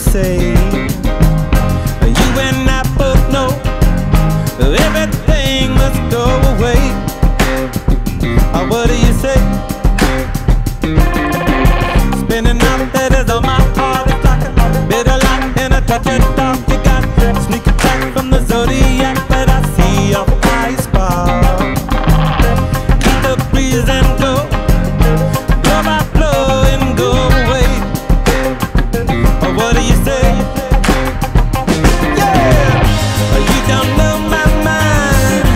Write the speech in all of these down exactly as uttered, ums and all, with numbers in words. say. You and I both know everything must go away. Oh, what do you say? Spinning out letters on my heart, it's like a bit of light and a touch of dark. You got a sneak attack from the zodiac, but I see your eyes spark. Let the breeze and go, blow by blow and go away. Oh, what do you say? Yeah! Oh, you don't know my mind,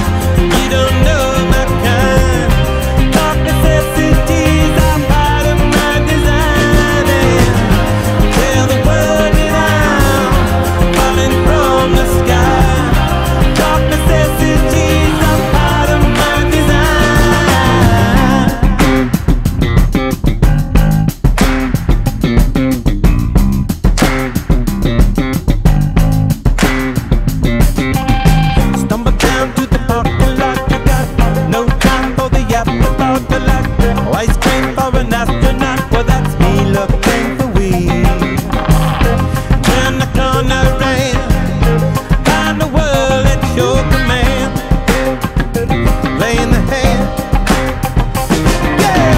you don't know my kind. Dark necessities are part of my design. And tell the world that I'm falling from the sky. Dark necessities are part of my design. Stumble down to the parking lot, I got no time for the afterthought. The lack of ice cream for an astronaut, well that's me looking for weed. Turn the corner and find the world at your command, lay in the hand. Yeah,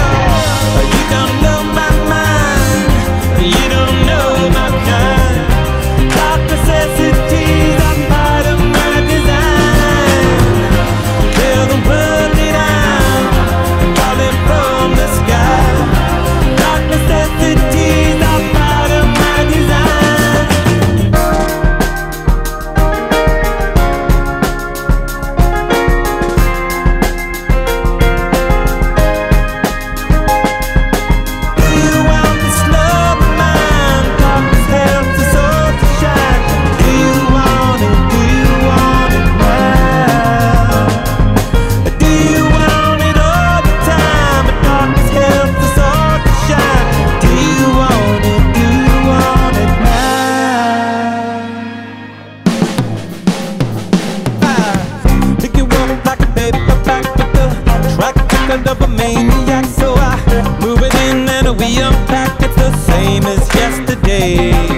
but you don't know my mind, you don't know my kind. Dark necessities are part of my design. Tell the world that I'm falling from the sky. Dark necessities are part of my design. You want this love of mine, darkness helps the soul to shine. Do you want it? Do you want it now? Do you want it all the time? But darkness helps the soul to shine. Do you want it? Do you want it now? Think you walk like a paperback with the track record of a maniac. So I move it in and we unpack it the same as yesterday.